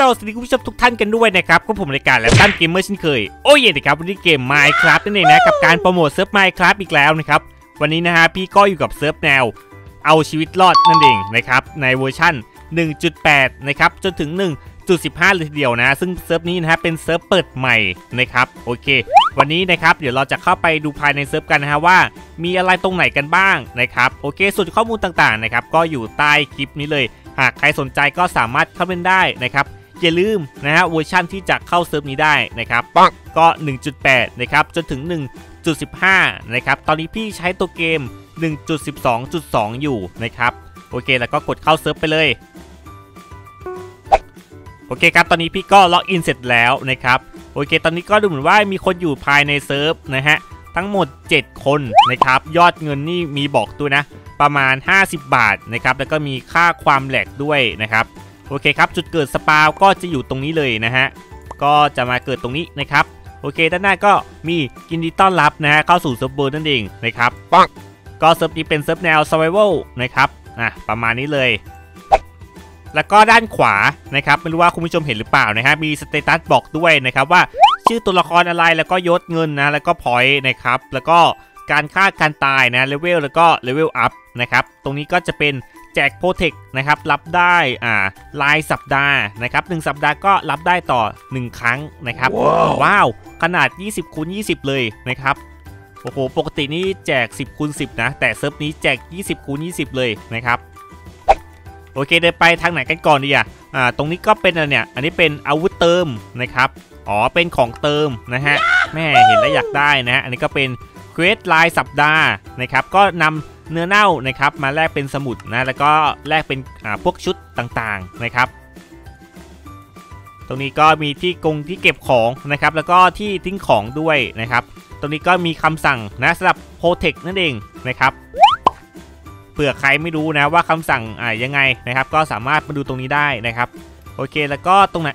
เราสวัสดีคุณผู้ชมทุกท่านกันด้วยนะครับก็ผมรายการและตั้นเกมเมอร์เช่นเคยโอ้ยนะครับวันนี้เกม Minecraft นั่นเองนะกับการโปรโมทเซิร์ฟ Minecraft อีกแล้วนะครับวันนี้นะฮะพี่ก็อยู่กับเซิร์ฟแนวเอาชีวิตรอดนั่นเองนะครับในเวอร์ชั่น 1.8 นะครับจนถึง 1.15 เลยทีเดียวนะซึ่งเซิร์ฟนี้นะฮะเป็นเซิร์ฟเปิดใหม่นะครับโอเควันนี้นะครับเดี๋ยวเราจะเข้าไปดูภายในเซิร์ฟกันนะฮะว่ามีอะไรตรงไหนกันบ้างนะครับโอเคส่วนข้อมูลต่างๆนะครับก็อยู่ใต้คลิปนี้เลยหากใครสนใจก็สามารถเข้าเล่นได้นะครับอย่าลืมนะฮะเวอร์ชั่นที่จะเข้าเซิร์ฟนี้ได้นะครับก็ 1.8 นะครับจนถึง 1.15 นะครับตอนนี้พี่ใช้ตัวเกม 1.12.2 อยู่นะครับโอเคแล้วก็กดเข้าเซิร์ฟไปเลยโอเคครับตอนนี้พี่ก็ล็อกอินเสร็จแล้วนะครับโอเคตอนนี้ก็ดูเหมือนว่ามีคนอยู่ภายในเซิร์ฟนะฮะทั้งหมด7คนนะครับยอดเงินนี่มีบอกด้วยนะประมาณ50บาทนะครับแล้วก็มีค่าความแหลกด้วยนะครับโอเคครับจุดเกิดสปาวก็จะอยู่ตรงนี้เลยนะฮะก็จะมาเกิดตรงนี้นะครับโอเคด้านหน้าก็มียินดีต้อนรับนะฮะเข้าสู่เซิร์ฟเวอร์นั่นเองนะครับก็เซิร์ฟนี้เป็นเซิร์ฟแนว survival นะครับประมาณนี้เลยแล้วก็ด้านขวานะครับไม่รู้ว่าคุณผู้ชมเห็นหรือเปล่านะฮะมีสเตตัสบอกด้วยนะครับว่าชื่อตัวละครอะไรแล้วก็ยศเงินนะแล้วก็พอยต์นะครับแล้วก็การฆ่าการตายนะเลเวลแล้วก็เลเวลอัพนะครับตรงนี้ก็จะเป็นแจกโปรเทคนะครับรับได้รายสัปดาห์นะครับ1สัปดาห์ก็รับได้ต่อ1ครั้งนะครับ wow. ว้าวขนาด 20x20 เลยนะครับโอ้โหปกตินี่แจก 10x10 นะแต่เซิร์ฟนี้แจก 20x20 เลยนะครับโอเคเดินไปทางไหนกันก่อนดีอ่ะตรงนี้ก็เป็นอะไรเนี่ยอันนี้เป็นอาวุธเติมนะครับอ๋อเป็นของเติมนะฮะแม่เห็นแล้วอยากได้นะฮะอันนี้ก็เป็นเควสรายสัปดาห์นะครับก็นำเนื้อเน่านะครับมาแลกเป็นสมุดนะแล้วก็แลกเป็นพวกชุดต่างๆนะครับตรงนี้ก็มีที่กรงที่เก็บของนะครับแล้วก็ที่ทิ้งของด้วยนะครับตรงนี้ก็มีคำสั่งนะสำหรับโปรเทคนั่นเองนะครับเผื่อใครไม่รู้นะว่าคำสั่งยังไงนะครับก็สามารถมาดูตรงนี้ได้นะครับโอเคแล้วก็ตรงไหน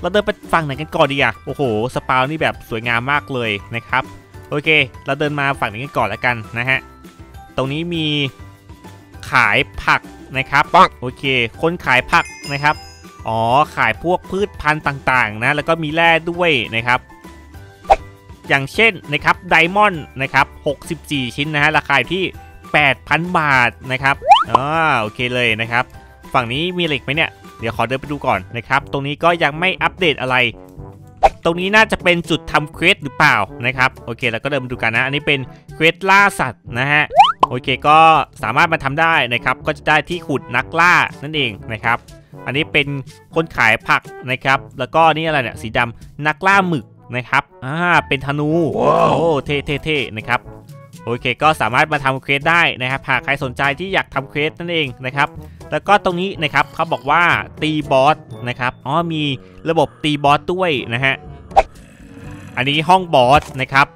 เราเดินไปฝั่งไหนกันก่อนดีอ่ะโอ้โหสปาวนี่แบบสวยงามมากเลยนะครับโอเคเราเดินมาฝั่งนี้กันก่อนแล้วกันนะฮะตรงนี้มีขายผักนะครับโอเคคนขายผักนะครับอ๋อขายพวกพืชพันธุ์ต่างๆนะแล้วก็มีแร่ด้วยนะครับอย่างเช่นนะครับไดมอนด์นะครับ64ชิ้นนะฮะราคาที่ 8,000 บาทนะครับโอเคเลยนะครับฝั่งนี้มีเหล็กไหมเนี่ยเดี๋ยวขอเดินไปดูก่อนนะครับตรงนี้ก็ยังไม่อัปเดตอะไรตรงนี้น่าจะเป็นจุดทำเควสหรือเปล่านะครับโอเคแล้วก็เดินไปดูกันนะอันนี้เป็นเควสล่าสัตว์นะฮะโอเคก็สามารถมาทำได้นะครับก็จะได้ที่ขุดนักล่านั่นเองนะครับอันนี้เป็นคนขายผักนะครับแล้วก็นี่อะไรเนี่ยสีดำนักล่าหมึกนะครับเป็นธนู wow. โอ้เท่นะครับโอเคก็สามารถมาทำเควสได้นะครับหากใครสนใจที่อยากทำเควสนั่นเองนะครับแล้วก็ตรงนี้นะครับเขาบอกว่าตีบอสนะครับอ๋อมีระบบตีบอสด้วยนะฮะอันนี้ห้องบอสนะครับ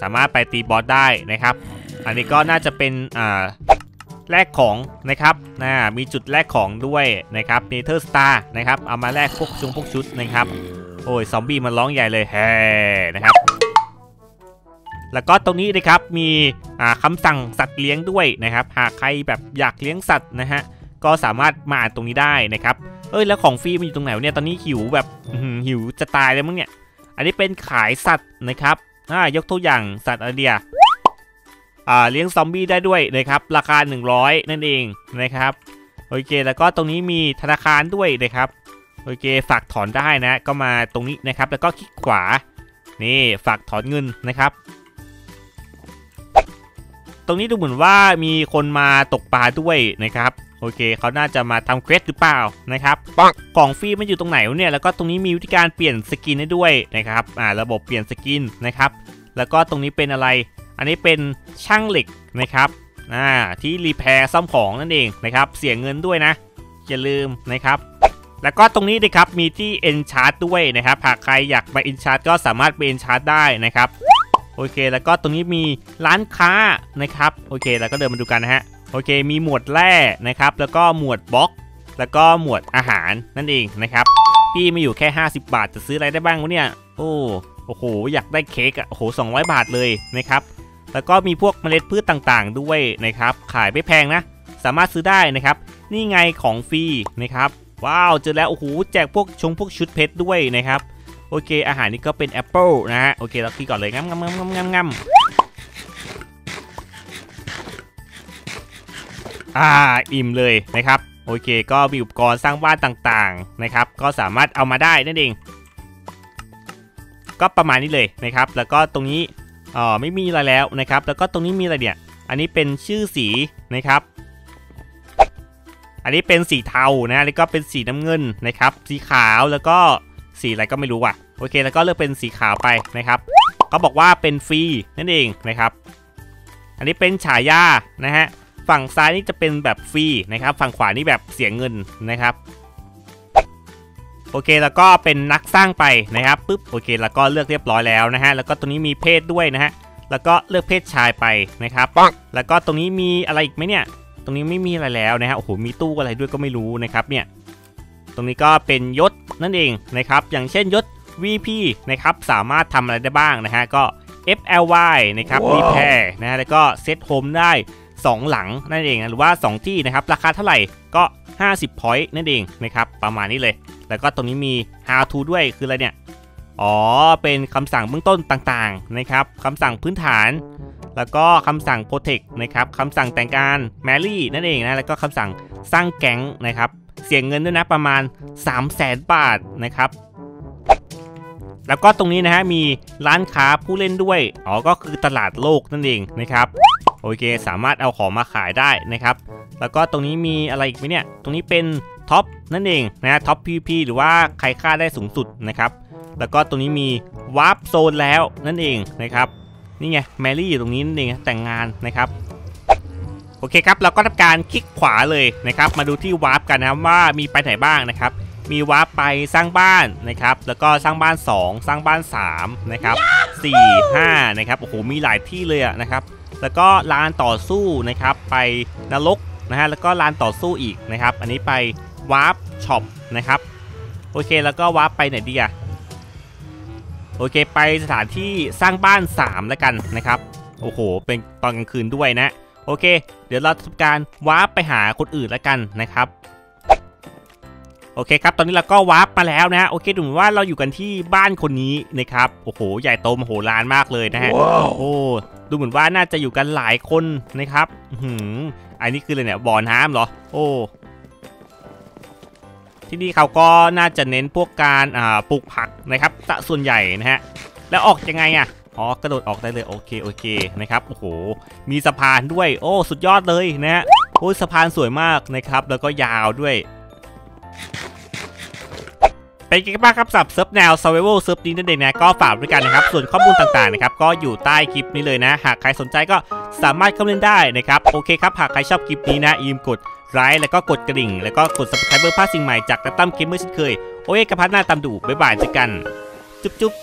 สามารถไปตีบอสได้นะครับอันนี้ก็น่าจะเป็นแลกของนะครับมีจุดแลกของด้วยนะครับเนเธอร์สตาร์นะครับเอามาแลกพวกชุดนะครับโอ้ยซอมบี้มันร้องใหญ่เลยแฮ่นะครับแล้วก็ตรงนี้นะครับมีคำสั่งสัตว์เลี้ยงด้วยนะครับหากใครแบบอยากเลี้ยงสัตว์นะฮะก็สามารถมาอ่านตรงนี้ได้นะครับแล้วของฟรีมันอยู่ตรงไหนเนี่ยตอนนี้หิวแบบหิวจะตายเลยมั้งเนี่ยอันนี้เป็นขายสัตว์นะครับยกตัวอย่างสัตว์อะไรเดียเลี้ยงซอมบี้ได้ด้วยนะครับราคา100นั่นเองนะครับโอเคแล้วก็ตรงนี้มีธนาคารด้วยนะครับโอเคฝากถอนได้นะก็มาตรงนี้นะครับแล้วก็คลิกขวานี่ฝากถอนเงินนะครับตรงนี้ดูเหมือนว่ามีคนมาตกปลาด้วยนะครับโอเคเขาน่าจะมาทำเควสหรือเปล่านะครับกล่องฟรีมันอยู่ตรงไหนเนี่ยแล้วก็ตรงนี้มีวิธีการเปลี่ยนสกินได้ด้วยนะครับระบบเปลี่ยนสกินนะครับแล้วก็ตรงนี้เป็นอะไรอันนี้เป็นช่างเหล็กนะครับที่รีแพร์ซ่อมของนั่นเองนะครับเสียเงินด้วยนะอย่าลืมนะครับแล้วก็ตรงนี้นะครับมีที่เอนชาร์ตด้วยนะครับหากใครอยากไปเอนชาร์ตก็สามารถไปเอนชาร์ตได้นะครับโอเคแล้วก็ตรงนี้มีร้านค้านะครับโอเคแล้วก็เดินมาดูกันนะฮะโอเคมีหมวดแร่นะครับแล้วก็หมวดบล็อกแล้วก็หมวดอาหารนั่นเองนะครับพี่มาอยู่แค่50บาทจะซื้ออะไรได้บ้างวะเนี่ยโอ้โหอยากได้เค้กโอ้โห200บาทเลยนะครับแล้วก็มีพวกเมล็ดพืชต่างๆด้วยนะครับขายไม่แพงนะสามารถซื้อได้นะครับนี่ไงของฟรีนะครับโอ ว้าวเจอแล้วโอ้โหแจกพวกชงพวกชุดเพชรด้วยนะครับโอเคอาหารนี้ก็เป็นแอปเปิลนะฮะโอเคเรากินก่อนเลยงั้มอิ่มเลยนะครับโอเคก็มีอุปกรณ์สร้างบ้านต่างๆนะครับก็สามารถเอามาได้นั่นเองก็ประมาณนี้เลยนะครับแล้วก็ตรงนี้ไม่มีอะไรแล้วนะครับแล้วก็ตรงนี้มีอะไรเนี่ยอันนี้เป็นชื่อสีนะครับอันนี้เป็นสีเทานะแล้วก็เป็นสีน้ำเงินนะครับสีขาวแล้วก็สีอะไรก็ไม่รู้ว่ะโอเคแล้วก็เลือกเป็นสีขาวไปนะครับเขาบอกว่าเป็นฟรีนั่นเองนะครับอันนี้เป็นฉายานะฮะฝั่งซ้ายนี่จะเป็นแบบฟรีนะครับฝั่งขวานี่แบบเสียเงินนะครับโอเคแล้วก็เป็นนักสร้างไปนะครับปุ๊บโอเคแล้วก็เลือกเรียบร้อยแล้วนะฮะแล้วก็ตรงนี้มีเพศด้วยนะฮะแล้วก็เลือกเพศชายไปนะครับแล้วก็ตรงนี้มีอะไรอีกไหมเนี่ยตรงนี้ไม่มีอะไรแล้วนะฮะโอ้โหมีตู้อะไรด้วยก็ไม่รู้นะครับเนี่ยตรงนี้ก็เป็นยศนั่นเองนะครับอย่างเช่นยศ VP นะครับสามารถทำอะไรได้บ้างนะฮะก็ FLY นะครับ Repair นะฮะแล้วก็ Set Home ได้2หลังนั่นเองนะหรือว่า2ที่นะครับราคาเท่าไหร่ก็50 point นั่นเองนะครับประมาณนี้เลยแล้วก็ตรงนี้มี How to ด้วยคืออะไรเนี่ยอ๋อเป็นคำสั่งเบื้องต้นต่างๆนะครับคำสั่งพื้นฐานแล้วก็คำสั่ง Protect นะครับคำสั่งแต่งงาน Marry นั่นเองนะแล้วก็คำสั่งสร้างแก๊งนะครับเสียเงินด้วยนะประมาณ 300,000 บาทนะครับแล้วก็ตรงนี้นะฮะมีร้านค้าผู้เล่นด้วยอ๋อก็คือตลาดโลกนั่นเองนะครับโอเคสามารถเอาของมาขายได้นะครับแล้วก็ตรงนี้มีอะไรอีกไหมเนี่ยตรงนี้เป็นท็อปนั่นเองนะท็อป PVP หรือว่าใครฆ่าได้สูงสุดนะครับแล้วก็ตรงนี้มีวาร์ปโซนแล้วนั่นเองนะครับนี่ไงแมรี่อยู่ตรงนี้นั่นเองแต่งงานนะครับโอเคครับเราก็ทำการคลิกขวาเลยนะครับมาดูที่วาร์ปกันนะว่ามีไปไหนบ้างนะครับมีวาร์ปไปสร้างบ้านนะครับแล้วก็สร้างบ้าน2สร้างบ้าน3นะครับ4 5นะครับโอ้โหมีหลายที่เลยนะครับแล้วก็ลานต่อสู้นะครับไปนรกนะฮะแล้วก็ลานต่อสู้อีกนะครับอันนี้ไปวาร์ปช็อปนะครับโอเคแล้วก็วาร์ปไปไหนดีอะโอเคไปสถานที่สร้างบ้าน3แล้วกันนะครับโอ้โหเป็นตอนกลางคืนด้วยนะโอเคเดี๋ยวเราทำการวาร์ปไปหาคนอื่นแล้วกันนะครับโอเคครับตอนนี้เราก็วาร์ปมาแล้วนะฮะโอเคดูเหมือนว่าเราอยู่กันที่บ้านคนนี้นะครับโอ้โหใหญ่โตมโหฬารมากเลยนะฮะ wow. โอ้ดูเหมือนว่าน่าจะอยู่กันหลายคนนะครับอันนี้คืออะไรเนี่ยบ่อน้ำเหรอโอ้ที่นี่เขาก็น่าจะเน้นพวกการปลูกผักนะครับส่วนใหญ่นะฮะแล้วออกยังไงอะอ๋อกระโดดออกได้เลยโอเคนะครับโอ้โหมีสะพานด้วยโอ้สุดยอดเลยนะฮะโอ้สะพานสวยมากนะครับแล้วก็ยาวด้วยเป็นไงบ้างครับสับเซิร์ฟแนว survival เซิร์ฟนี้นั่นเองนะก็ฝากด้วยกันนะครับส่วนข้อมูลต่างๆนะครับก็อยู่ใต้คลิปนี้เลยนะหากใครสนใจก็สามารถเข้าเล่นได้นะครับโอเคครับหากใครชอบคลิปนี้นะอย่าลืมกดไลค์แล้วก็กดกระดิ่งแล้วก็กด subscribe เพื่อพลาดสิ่งใหม่จากตั้มเกมเมอร์เช่นเคยโอเคกับพัฒนาตามดูบ๊ายบายเจอกันจุ๊บ